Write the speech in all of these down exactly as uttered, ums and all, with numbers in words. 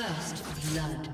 First blood.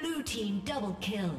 Blue team double kill.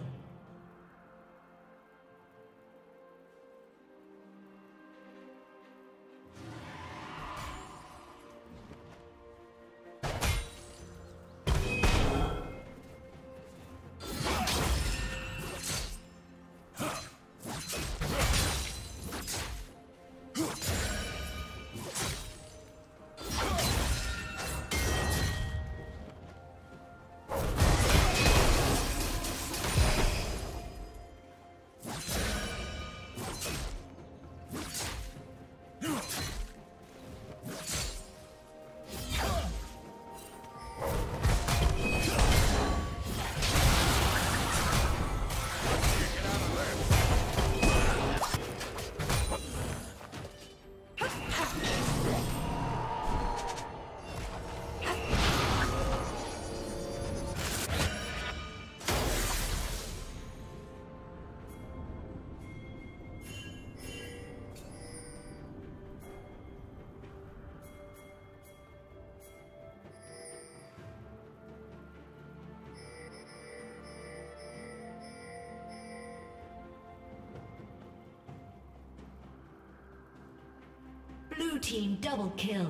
Blue team double kill. Yeah.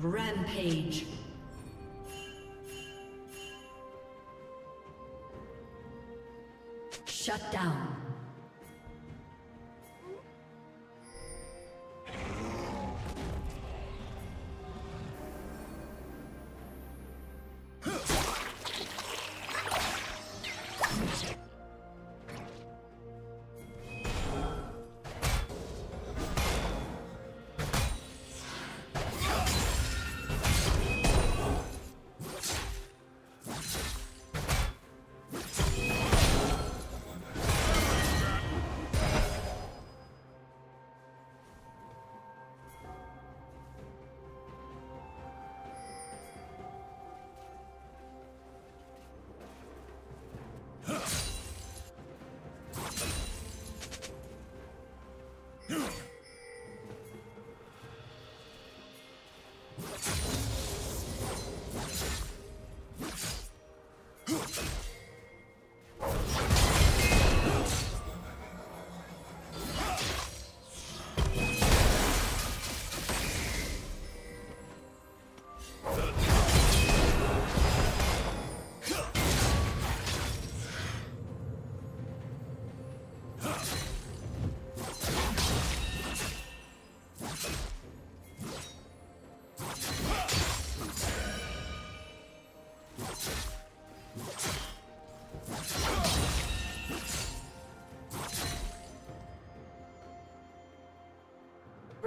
Rampage. Shut down.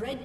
Red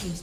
team's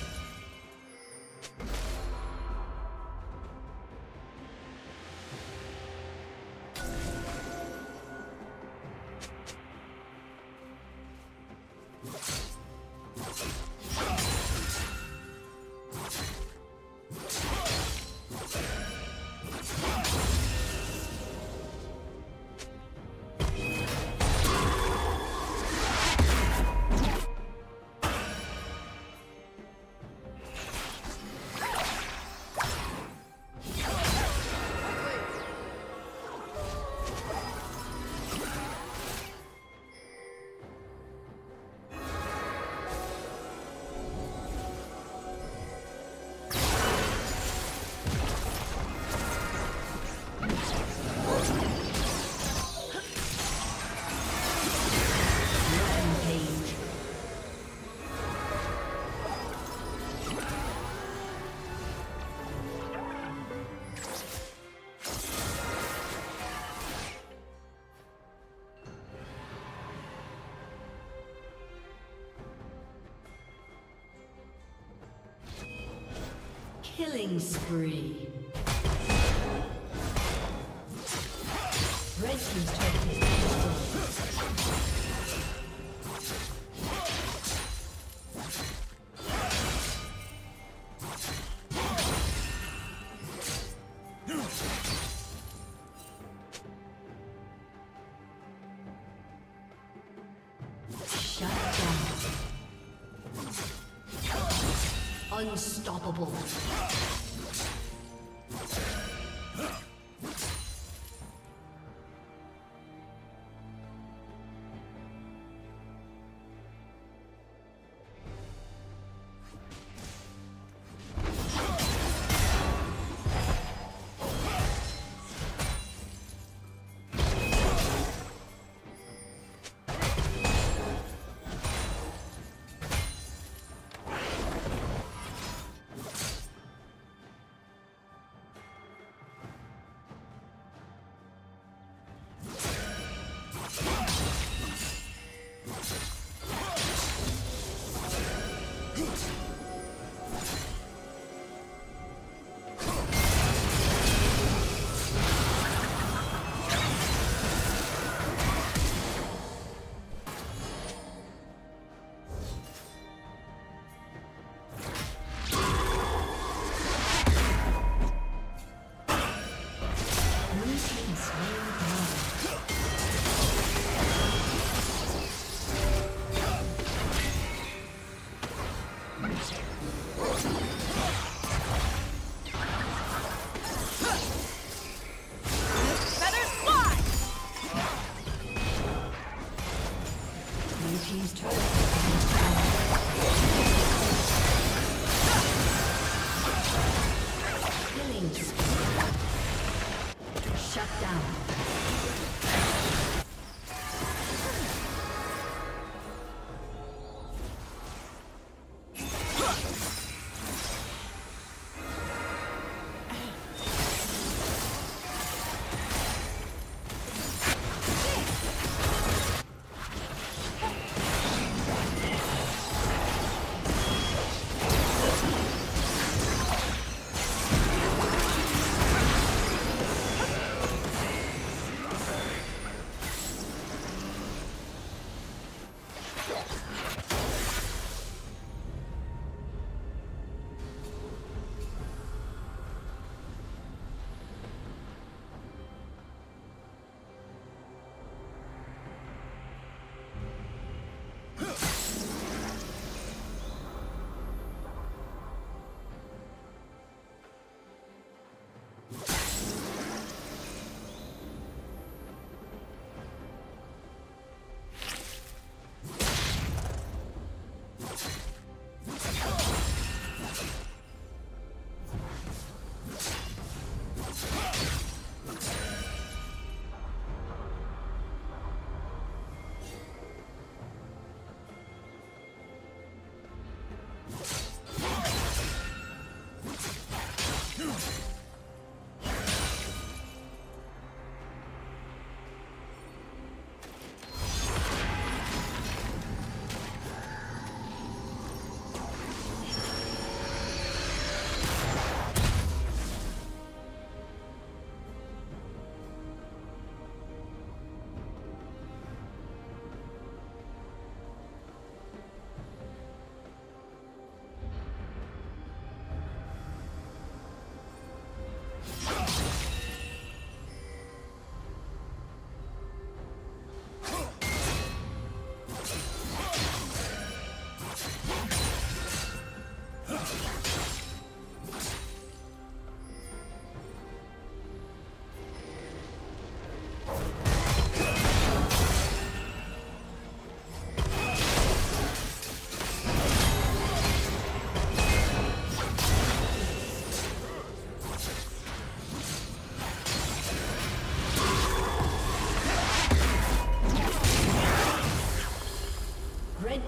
Killing spree. Red team's turret is destroyed. Shut down. Unstoppable.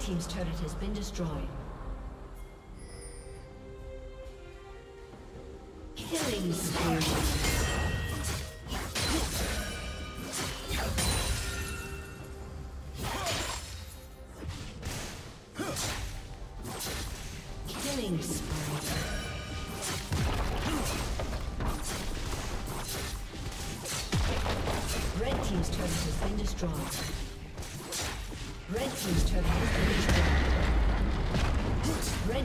team's turret has been destroyed. Killing spree. Team's turret has been destroyed. Red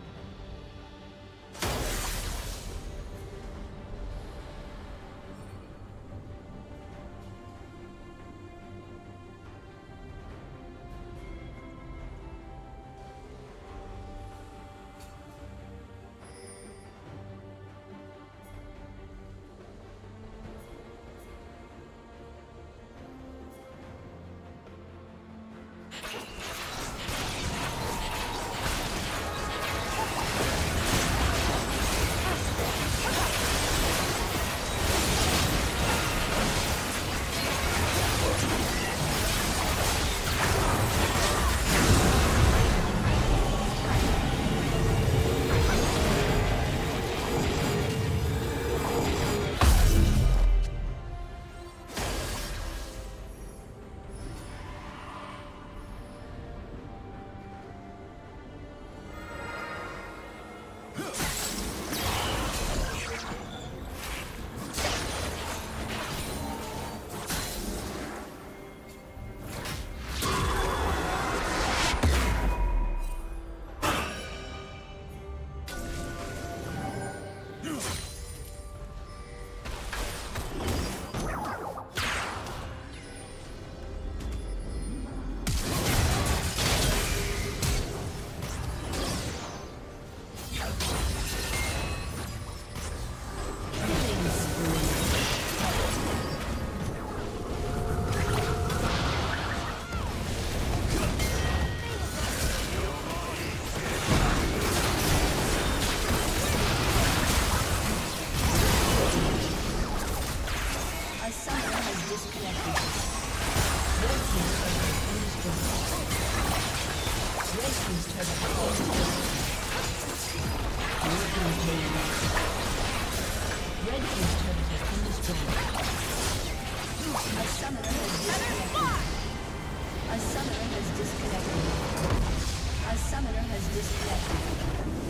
A summoner has disconnected.